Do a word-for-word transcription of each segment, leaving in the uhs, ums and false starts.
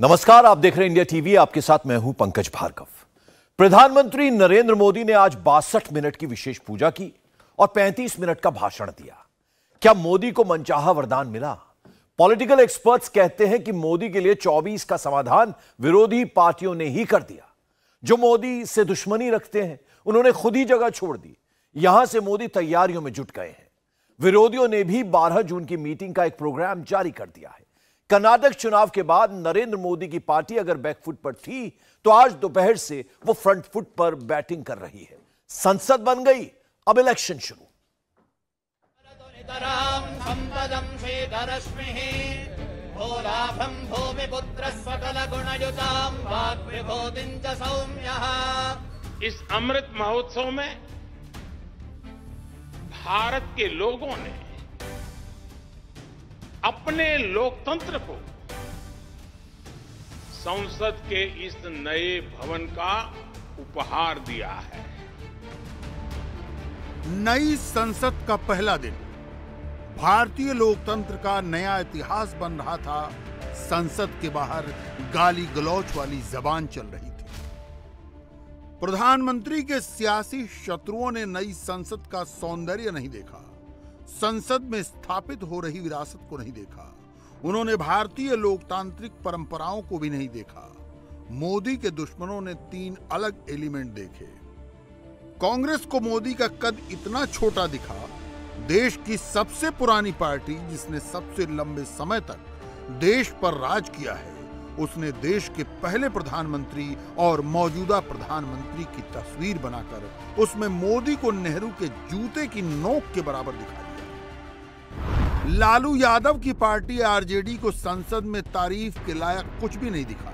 नमस्कार, आप देख रहे हैं इंडिया टीवी। आपके साथ मैं हूं पंकज भार्गव। प्रधानमंत्री नरेंद्र मोदी ने आज बासठ मिनट की विशेष पूजा की और पैंतीस मिनट का भाषण दिया। क्या मोदी को मनचाहा वरदान मिला? पॉलिटिकल एक्सपर्ट्स कहते हैं कि मोदी के लिए चौबीस का समाधान विरोधी पार्टियों ने ही कर दिया। जो मोदी से दुश्मनी रखते हैं उन्होंने खुद ही जगह छोड़ दी। यहां से मोदी तैयारियों में जुट गए हैं। विरोधियों ने भी बारह जून की मीटिंग का एक प्रोग्राम जारी कर दिया है। कर्नाटक चुनाव के बाद नरेंद्र मोदी की पार्टी अगर बैकफुट पर थी तो आज दोपहर से वो फ्रंट फुट पर बैटिंग कर रही है। संसद बन गई, अब इलेक्शन शुरू। इस अमृत महोत्सव में भारत के लोगों ने अपने लोकतंत्र को संसद के इस नए भवन का उपहार दिया है। नई संसद का पहला दिन भारतीय लोकतंत्र का नया इतिहास बन रहा था। संसद के बाहर गाली गलौच वाली जबान चल रही थी। प्रधानमंत्री के सियासी शत्रुओं ने नई संसद का सौंदर्य नहीं देखा, संसद में स्थापित हो रही विरासत को नहीं देखा। उन्होंने भारतीय लोकतांत्रिक परंपराओं को भी नहीं देखा। मोदी के दुश्मनों ने तीन अलग एलिमेंट देखे। कांग्रेस को मोदी का कद इतना छोटा दिखा। देश की सबसे पुरानी पार्टी, जिसने सबसे लंबे समय तक देश पर राज किया है, उसने देश के पहले प्रधानमंत्री और मौजूदा प्रधानमंत्री की तस्वीर बनाकर उसमें मोदी को नेहरू के जूते की नोक के बराबर दिखा। लालू यादव की पार्टी आरजेडी को संसद में तारीफ के लायक कुछ भी नहीं दिखा,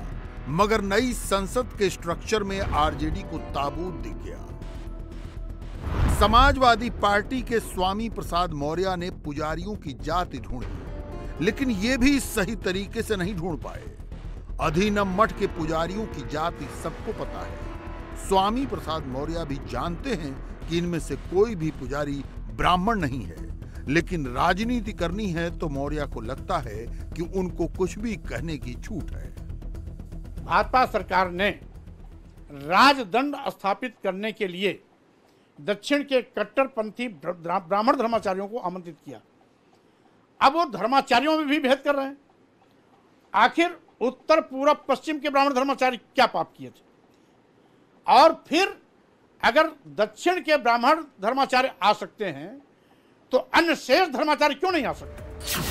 मगर नई संसद के स्ट्रक्चर में आरजेडी को ताबूत दिख गया। समाजवादी पार्टी के स्वामी प्रसाद मौर्य ने पुजारियों की जाति ढूंढी, लेकिन ये भी सही तरीके से नहीं ढूंढ पाए। अधिनम मठ के पुजारियों की जाति सबको पता है। स्वामी प्रसाद मौर्य भी जानते हैं कि इनमें से कोई भी पुजारी ब्राह्मण नहीं है, लेकिन राजनीति करनी है तो मौर्य को लगता है कि उनको कुछ भी कहने की छूट है। भाजपा सरकार ने राजदंड स्थापित करने के लिए दक्षिण के कट्टरपंथी ब्राह्मण धर्माचार्यों को आमंत्रित किया। अब वो धर्माचार्यों में भी भेद कर रहे हैं। आखिर उत्तर पूर्व पश्चिम के ब्राह्मण धर्माचार्य क्या पाप किए थे? और फिर अगर दक्षिण के ब्राह्मण धर्माचार्य आ सकते हैं तो अन्य शेष धर्माचार्य क्यों नहीं आ सकते?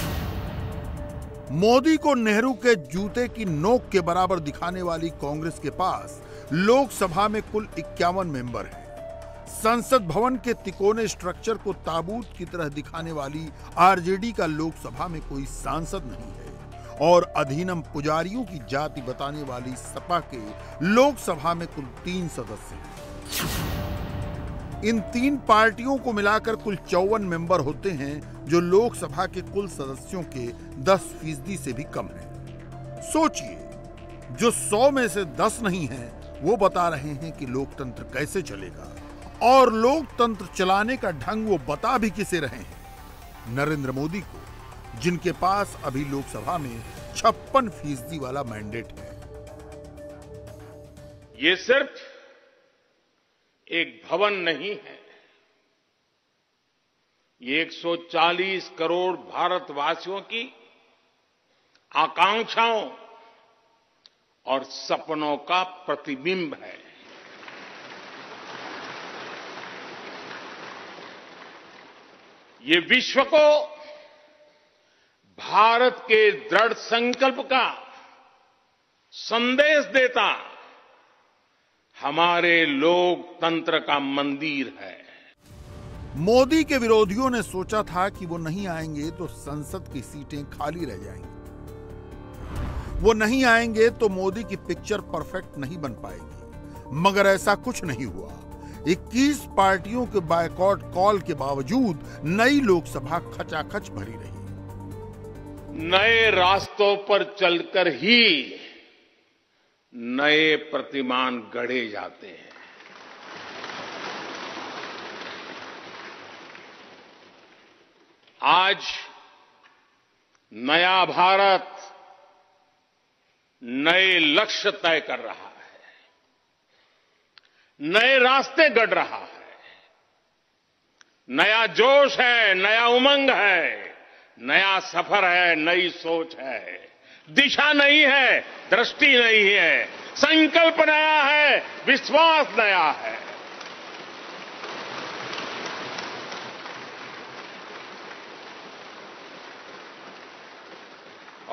मोदी को नेहरू के जूते की नोक के बराबर दिखाने वाली कांग्रेस के पास लोकसभा में कुल इक्यावन मेंबर हैं। संसद भवन के तिकोने स्ट्रक्चर को ताबूत की तरह दिखाने वाली आरजेडी का लोकसभा में कोई सांसद नहीं है, और अधीनम पुजारियों की जाति बताने वाली सपा के लोकसभा में कुल तीन सदस्य हैं। इन तीन पार्टियों को मिलाकर कुल चौवन मेंबर होते हैं, जो लोकसभा के कुल सदस्यों के दस फीसदी से भी कम है। सोचिए, जो सौ में से दस नहीं हैं, वो बता रहे हैं कि लोकतंत्र कैसे चलेगा, और लोकतंत्र चलाने का ढंग वो बता भी किसे रहे हैं? नरेंद्र मोदी को, जिनके पास अभी लोकसभा में छप्पन फीसदी वाला मैंडेट है। ये सिर्फ एक भवन नहीं है, ये एक सौ चालीस करोड़ भारतवासियों की आकांक्षाओं और सपनों का प्रतिबिंब है। ये विश्व को भारत के दृढ़ संकल्प का संदेश देता हमारे लोकतंत्र का मंदिर है। मोदी के विरोधियों ने सोचा था कि वो नहीं आएंगे तो संसद की सीटें खाली रह जाएंगी, वो नहीं आएंगे तो मोदी की पिक्चर परफेक्ट नहीं बन पाएगी, मगर ऐसा कुछ नहीं हुआ। इक्कीस पार्टियों के बायकॉट कॉल के बावजूद नई लोकसभा खचाखच भरी रही। नए रास्तों पर चलकर ही नए प्रतिमान गढ़े जाते हैं। आज नया भारत नए लक्ष्य तय कर रहा है, नए रास्ते गढ़ रहा है, नया जोश है, नया उमंग है, नया सफर है, नई सोच है, दिशा नहीं है, दृष्टि नहीं है, संकल्प नया है, विश्वास नया है।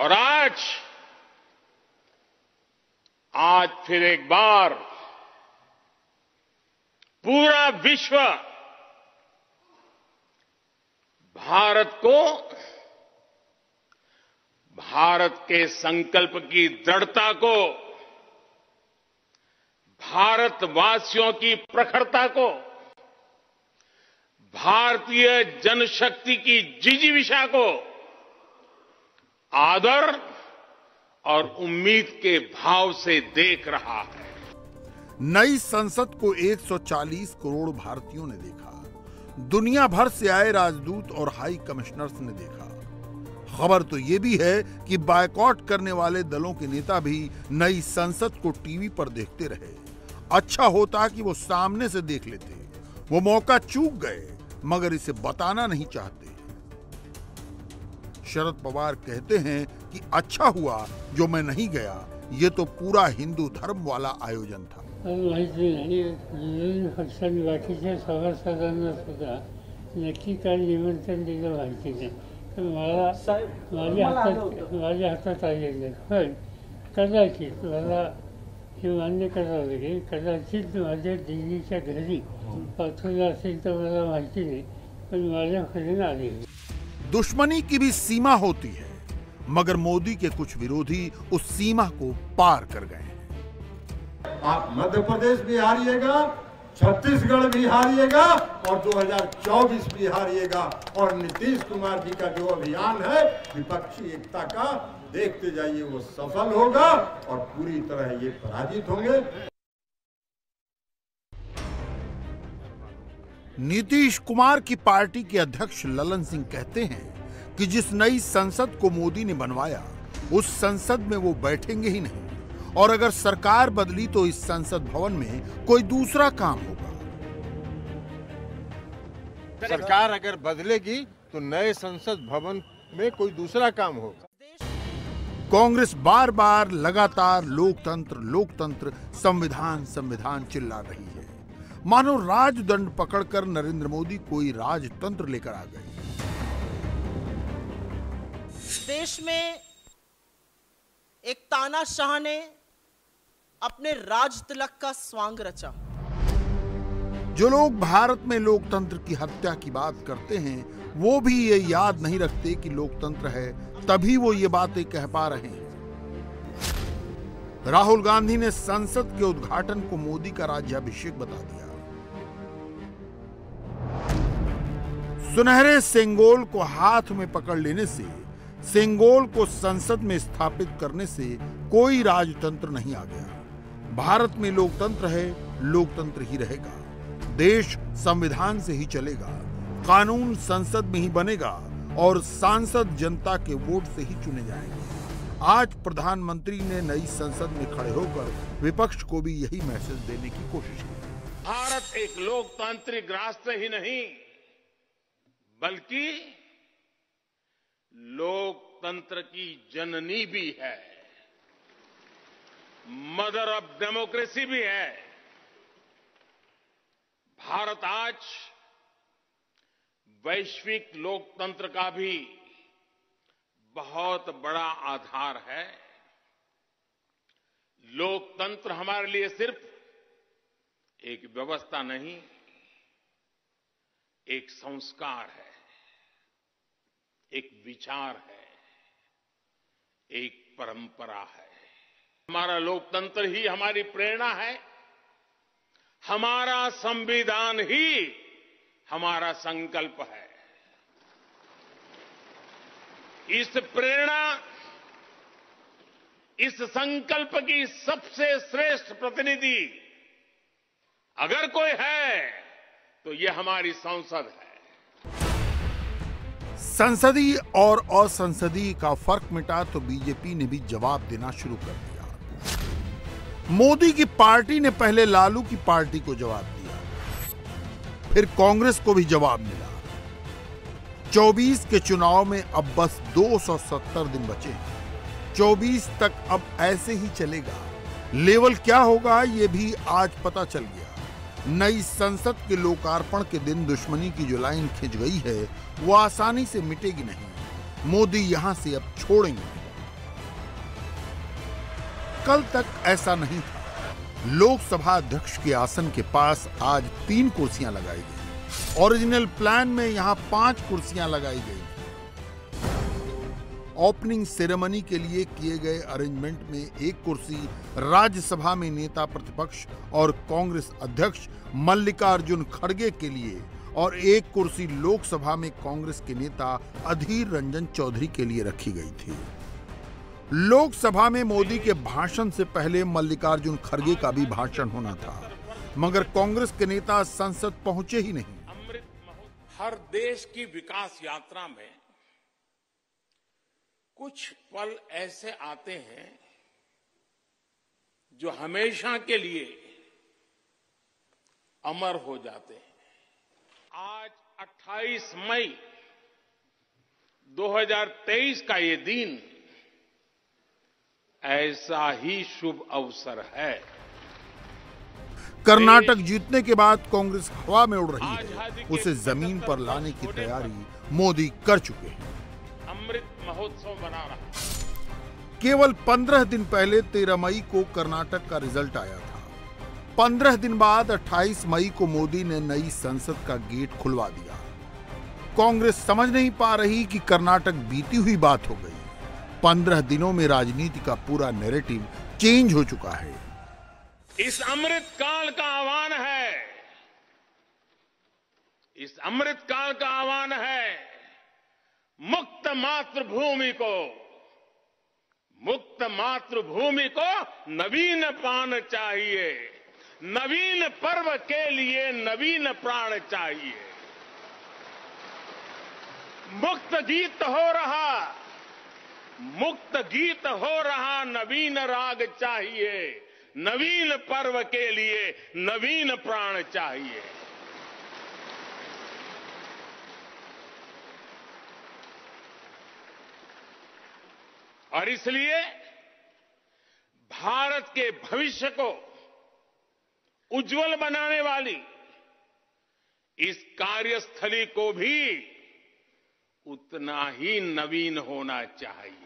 और आज आज फिर एक बार पूरा विश्व भारत को, भारत के संकल्प की दृढ़ता को, भारतवासियों की प्रखरता को, भारतीय जनशक्ति की जिजीविषा को आदर और उम्मीद के भाव से देख रहा है। नई संसद को एक सौ चालीस करोड़ भारतीयों ने देखा, दुनिया भर से आए राजदूत और हाई कमिश्नर्स ने देखा। खबर तो ये भी है कि बायकॉट करने वाले दलों के नेता भी नई संसद को टीवी पर देखते रहे। अच्छा होता कि वो सामने से देख लेते, वो मौका चूक गए, मगर इसे बताना नहीं चाहते। शरद पवार कहते हैं कि अच्छा हुआ जो मैं नहीं गया, ये तो पूरा हिंदू धर्म वाला आयोजन था। कदाचित मला हे मान्य करावं लागेल, कदाचित माझ्या दिल्लीच्या घरी पाठवलं असेल तर मला माहिती नाही, पण माझ्याकडे आले। दुश्मनी की भी सीमा होती है, मगर मोदी के कुछ विरोधी उस सीमा को पार कर गए हैं। आप मध्य प्रदेश भी हारिएगा, छत्तीसगढ़ भी हारिएगा और दो हज़ार चौबीस भी हारिएगा। और नीतीश कुमार जी का जो अभियान है विपक्षी एकता का, देखते जाइए वो सफल होगा और पूरी तरह ये पराजित होंगे। नीतीश कुमार की पार्टी के अध्यक्ष ललन सिंह कहते हैं कि जिस नई संसद को मोदी ने बनवाया, उस संसद में वो बैठेंगे ही नहीं, और अगर सरकार बदली तो इस संसद भवन में कोई दूसरा काम होगा। सरकार अगर बदलेगी तो नए संसद भवन में कोई दूसरा काम होगा। कांग्रेस बार बार लगातार लोकतंत्र लोकतंत्र संविधान संविधान चिल्ला रही है, मानो राजदंड पकड़कर नरेंद्र मोदी कोई राजतंत्र लेकर आ गए। देश में एक तानाशाह ने अपने राज तिलक का स्वांग रचा। जो लोग भारत में लोकतंत्र की हत्या की बात करते हैं, वो भी ये याद नहीं रखते कि लोकतंत्र है, तभी वो ये बातें कह पा रहे हैं। राहुल गांधी ने संसद के उद्घाटन को मोदी का राज्याभिषेक बता दिया। सुनहरे सेंगोल को हाथ में पकड़ लेने से, सेंगोल को संसद में स्थापित करने से कोई राजतंत्र नहीं आ गया। भारत में लोकतंत्र है, लोकतंत्र ही रहेगा। देश संविधान से ही चलेगा, कानून संसद में ही बनेगा और सांसद जनता के वोट से ही चुने जाएंगे। आज प्रधानमंत्री ने नई संसद में खड़े होकर विपक्ष को भी यही मैसेज देने की कोशिश की। भारत एक लोकतांत्रिक राष्ट्र ही नहीं, बल्कि लोकतंत्र की जननी भी है, मदर ऑफ डेमोक्रेसी भी है। भारत आज वैश्विक लोकतंत्र का भी बहुत बड़ा आधार है। लोकतंत्र हमारे लिए सिर्फ एक व्यवस्था नहीं, एक संस्कार है, एक विचार है, एक परंपरा है। हमारा लोकतंत्र ही हमारी प्रेरणा है, हमारा संविधान ही हमारा संकल्प है। इस प्रेरणा, इस संकल्प की सबसे श्रेष्ठ प्रतिनिधि अगर कोई है तो ये हमारी संसद है। संसदीय और असंसदीय का फर्क मिटा तो बीजेपी ने भी जवाब देना शुरू कर दिया। मोदी की पार्टी ने पहले लालू की पार्टी को जवाब दिया, फिर कांग्रेस को भी जवाब मिला। चौबीस के चुनाव में अब बस दो सौ सत्तर दिन बचे। चौबीस तक अब ऐसे ही चलेगा। लेवल क्या होगा ये भी आज पता चल गया। नई संसद के लोकार्पण के दिन दुश्मनी की जो लाइन खिंच गई है वो आसानी से मिटेगी नहीं। मोदी यहां से अब छोड़ेंगे। कल तक ऐसा नहीं था। लोकसभा अध्यक्ष के आसन के पास आज तीन कुर्सियां लगाई गई। ओरिजिनल प्लान में यहां पांच कुर्सियां लगाई गई। ओपनिंग सेरेमनी के लिए किए गए अरेंजमेंट में एक कुर्सी राज्यसभा में नेता प्रतिपक्ष और कांग्रेस अध्यक्ष मल्लिकार्जुन खड़गे के लिए और एक कुर्सी लोकसभा में कांग्रेस के नेता अधीर रंजन चौधरी के लिए रखी गई थी। लोकसभा में मोदी के भाषण से पहले मल्लिकार्जुन खड़गे का भी भाषण होना था, मगर कांग्रेस के नेता संसद पहुंचे ही नहीं। अमृत महोत्सव हर देश की विकास यात्रा में कुछ पल ऐसे आते हैं जो हमेशा के लिए अमर हो जाते हैं। आज अट्ठाईस मई दो हजार तेईस का ये दिन ऐसा ही शुभ अवसर है। कर्नाटक जीतने के बाद कांग्रेस हवा में उड़ रही है, उसे जमीन पर लाने की तैयारी मोदी कर चुके हैं। अमृत महोत्सव बना रहा। केवल पंद्रह दिन पहले तेरह मई को कर्नाटक का रिजल्ट आया था। पंद्रह दिन बाद अट्ठाईस मई को मोदी ने नई संसद का गेट खुलवा दिया। कांग्रेस समझ नहीं पा रही कि कर्नाटक बीती हुई बात हो गई। पंद्रह दिनों में राजनीति का पूरा नैरेटिव चेंज हो चुका है। इस अमृत काल का आह्वान है इस अमृत काल का आह्वान है मुक्त मातृभूमि को मुक्त मातृभूमि को नवीन पान चाहिए, नवीन पर्व के लिए नवीन प्राण चाहिए। मुक्त गीत हो रहा मुक्त गीत हो रहा नवीन राग चाहिए, नवीन पर्व के लिए नवीन प्राण चाहिए। और इसलिए भारत के भविष्य को उज्जवल बनाने वाली इस कार्यस्थली को भी उतना ही नवीन होना चाहिए।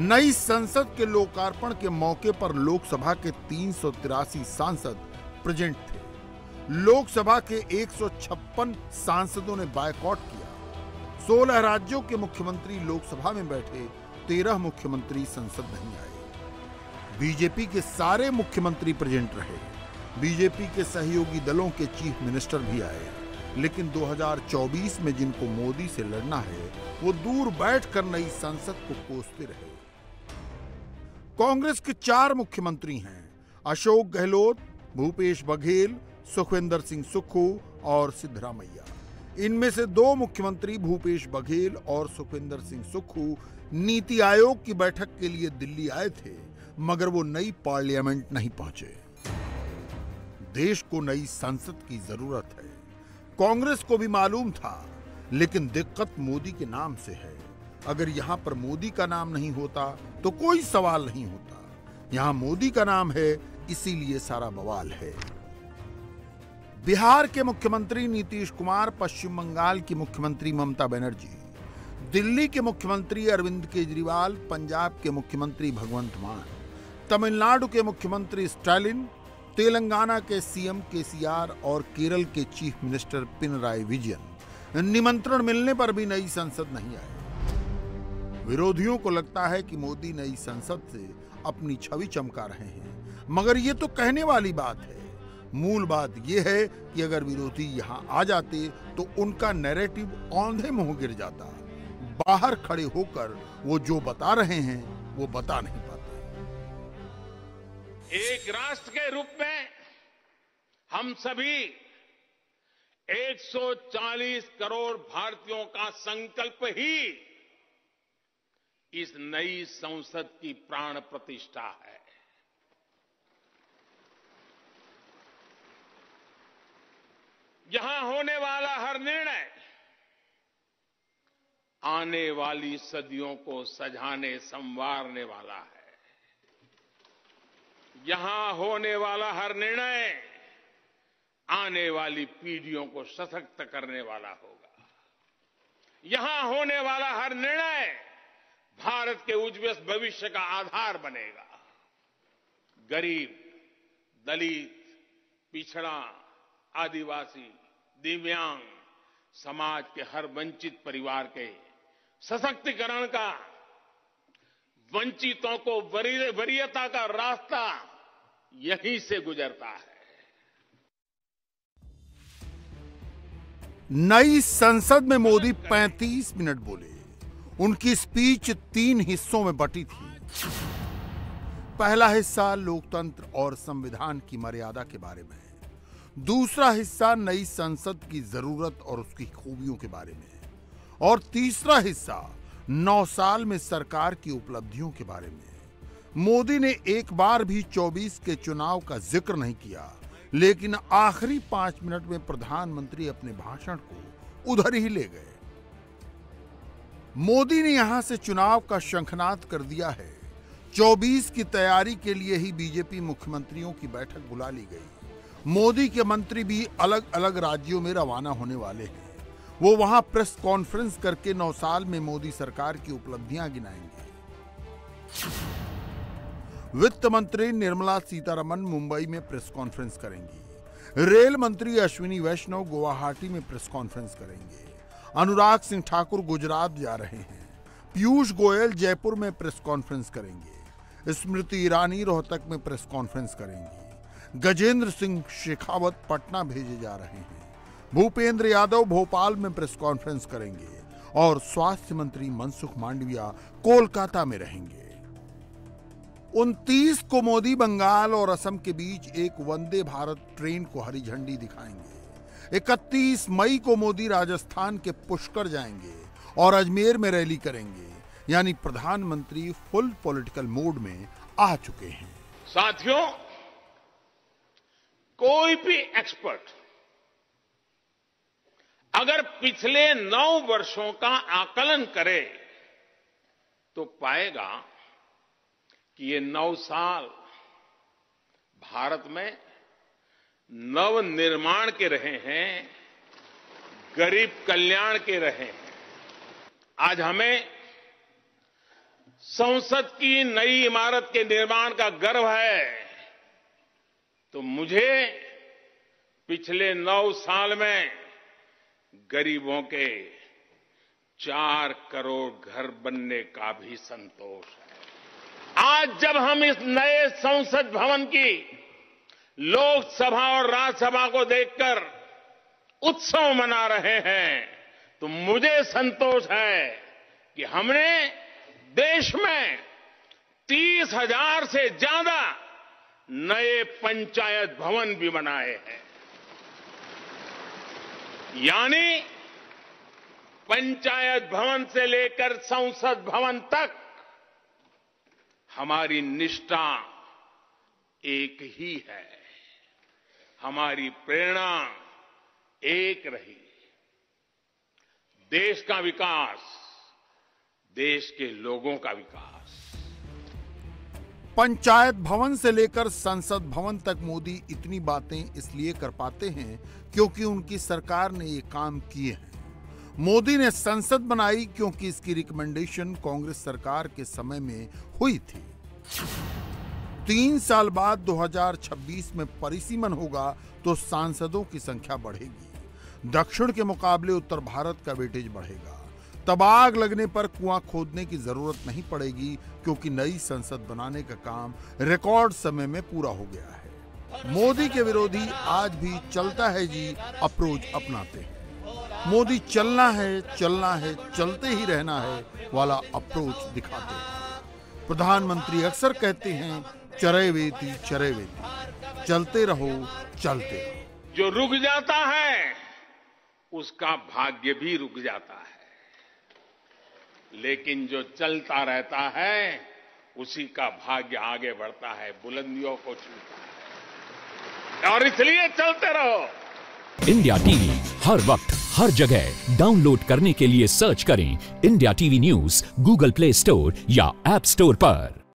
नई संसद के लोकार्पण के मौके पर लोकसभा के तीन सौ तिरासी सांसद प्रेजेंट थे। लोकसभा के एक सौ छप्पन सांसदों ने बायकॉट किया। सोलह राज्यों के मुख्यमंत्री लोकसभा में बैठे, तेरह मुख्यमंत्री संसद नहीं आए। बीजेपी के सारे मुख्यमंत्री प्रेजेंट रहे। बीजेपी के सहयोगी दलों के चीफ मिनिस्टर भी आए, लेकिन दो हजार चौबीस में जिनको मोदी से लड़ना है वो दूर बैठकर नई संसद को कोसते रहे। कांग्रेस के चार मुख्यमंत्री हैं, अशोक गहलोत, भूपेश बघेल, सुखेंद्र सिंह सुक्खू और सिद्धरामैया। इनमें से दो मुख्यमंत्री भूपेश बघेल और सुखेंद्र सिंह सुक्खू नीति आयोग की बैठक के लिए दिल्ली आए थे, मगर वो नई पार्लियामेंट नहीं पहुंचे। देश को नई संसद की जरूरत है, कांग्रेस को भी मालूम था, लेकिन दिक्कत मोदी के नाम से है। अगर यहाँ पर मोदी का नाम नहीं होता तो कोई सवाल नहीं होता। यहाँ मोदी का नाम है, इसीलिए सारा बवाल है। बिहार के मुख्यमंत्री नीतीश कुमार, पश्चिम बंगाल की मुख्यमंत्री ममता बनर्जी, दिल्ली के मुख्यमंत्री अरविंद केजरीवाल, पंजाब के मुख्यमंत्री भगवंत मान, तमिलनाडु के मुख्यमंत्री स्टालिन, तेलंगाना के सीएम के सी आर और केरल के चीफ मिनिस्टर पिनराय विजयन निमंत्रण मिलने पर भी नई संसद नहीं आई। विरोधियों को लगता है कि मोदी नई संसद से अपनी छवि चमका रहे हैं, मगर ये तो कहने वाली बात है। मूल बात ये है कि अगर विरोधी यहाँ आ जाते तो उनका नैरेटिव औंधे मुंह गिर जाता। बाहर खड़े होकर वो जो बता रहे हैं वो बता नहीं पाते। एक राष्ट्र के रूप में हम सभी एक सौ चालीस करोड़ भारतीयों का संकल्प ही इस नई संसद की प्राण प्रतिष्ठा है। यहां होने वाला हर निर्णय आने वाली सदियों को सजाने संवारने वाला है। यहां होने वाला हर निर्णय आने वाली पीढ़ियों को सशक्त करने वाला होगा। यहां होने वाला हर निर्णय भारत के उज्ज्वल भविष्य का आधार बनेगा। गरीब, दलित, पिछड़ा, आदिवासी, दिव्यांग समाज के हर वंचित परिवार के सशक्तिकरण का, वंचितों को वरीयता का रास्ता यहीं से गुजरता है। नई संसद में मोदी पैंतीस मिनट बोले। उनकी स्पीच तीन हिस्सों में बटी थी। पहला हिस्सा लोकतंत्र और संविधान की मर्यादा के बारे में, दूसरा हिस्सा नई संसद की जरूरत और उसकी खूबियों के बारे में, और तीसरा हिस्सा नौ साल में सरकार की उपलब्धियों के बारे में। मोदी ने एक बार भी चौबीस के चुनाव का जिक्र नहीं किया, लेकिन आखिरी पांच मिनट में प्रधानमंत्री अपने भाषण को उधर ही ले गए। मोदी ने यहां से चुनाव का शंखनाद कर दिया है। चौबीस की तैयारी के लिए ही बीजेपी मुख्यमंत्रियों की बैठक बुला ली गई। मोदी के मंत्री भी अलग अलग राज्यों में रवाना होने वाले हैं। वो वहां प्रेस कॉन्फ्रेंस करके नौ साल में मोदी सरकार की उपलब्धियां गिनाएंगे। वित्त मंत्री निर्मला सीतारमन मुंबई में प्रेस कॉन्फ्रेंस करेंगी। रेल मंत्री अश्विनी वैष्णव गुवाहाटी में प्रेस कॉन्फ्रेंस करेंगे। अनुराग सिंह ठाकुर गुजरात जा रहे हैं। पीयूष गोयल जयपुर में प्रेस कॉन्फ्रेंस करेंगे। स्मृति ईरानी रोहतक में प्रेस कॉन्फ्रेंस करेंगी। गजेंद्र सिंह शेखावत पटना भेजे जा रहे हैं। भूपेंद्र यादव भोपाल में प्रेस कॉन्फ्रेंस करेंगे और स्वास्थ्य मंत्री मनसुख मांडविया कोलकाता में रहेंगे। उनतीस को मोदी बंगाल और असम के बीच एक वंदे भारत ट्रेन को हरी झंडी दिखाएंगे। इकतीस मई को मोदी राजस्थान के पुष्कर जाएंगे और अजमेर में रैली करेंगे। यानी प्रधानमंत्री फुल पॉलिटिकल मोड में आ चुके हैं। साथियों, कोई भी एक्सपर्ट अगर पिछले नौ वर्षों का आकलन करे तो पाएगा कि ये नौ साल भारत में नवनिर्माण के रहे हैं, गरीब कल्याण के रहे हैं। आज हमें संसद की नई इमारत के निर्माण का गर्व है, तो मुझे पिछले नौ साल में गरीबों के चार करोड़ घर बनने का भी संतोष है। आज जब हम इस नए संसद भवन की लोकसभा और राज्यसभा को देखकर उत्सव मना रहे हैं, तो मुझे संतोष है कि हमने देश में तीस हजार से ज्यादा नए पंचायत भवन भी बनाए हैं। यानी पंचायत भवन से लेकर संसद भवन तक हमारी निष्ठा एक ही है, हमारी प्रेरणा एक रही। देश का विकास, देश के लोगों का विकास। पंचायत भवन से लेकर संसद भवन तक मोदी इतनी बातें इसलिए कर पाते हैं क्योंकि उनकी सरकार ने ये काम किए हैं। मोदी ने संसद बनाई क्योंकि इसकी रिकमेंडेशन कांग्रेस सरकार के समय में हुई थी। तीन साल बाद दो हजार छब्बीस में परिसीमन होगा तो सांसदों की संख्या बढ़ेगी। दक्षिण के मुकाबले उत्तर भारत का वेटेज बढ़ेगा। तब आग लगने पर कुआं खोदने की जरूरत नहीं पड़ेगी क्योंकि नई संसद बनाने का काम रिकॉर्ड समय में पूरा हो गया है। मोदी के विरोधी आज भी चलता है जी अप्रोच अपनाते हैं। मोदी चलना है, चलना है, चलते ही रहना है वाला अप्रोच दिखाते हैं। प्रधानमंत्री अक्सर कहते हैं चरे वेति चरे वेति, चलते रहो चलते रहो। जो रुक जाता है उसका भाग्य भी रुक जाता है। लेकिन जो चलता रहता है उसी का भाग्य आगे बढ़ता है, बुलंदियों को छूता है, और इसलिए चलते रहो। इंडिया टीवी हर वक्त हर जगह डाउनलोड करने के लिए सर्च करें India TV news Google Play Store या ऐप स्टोर पर।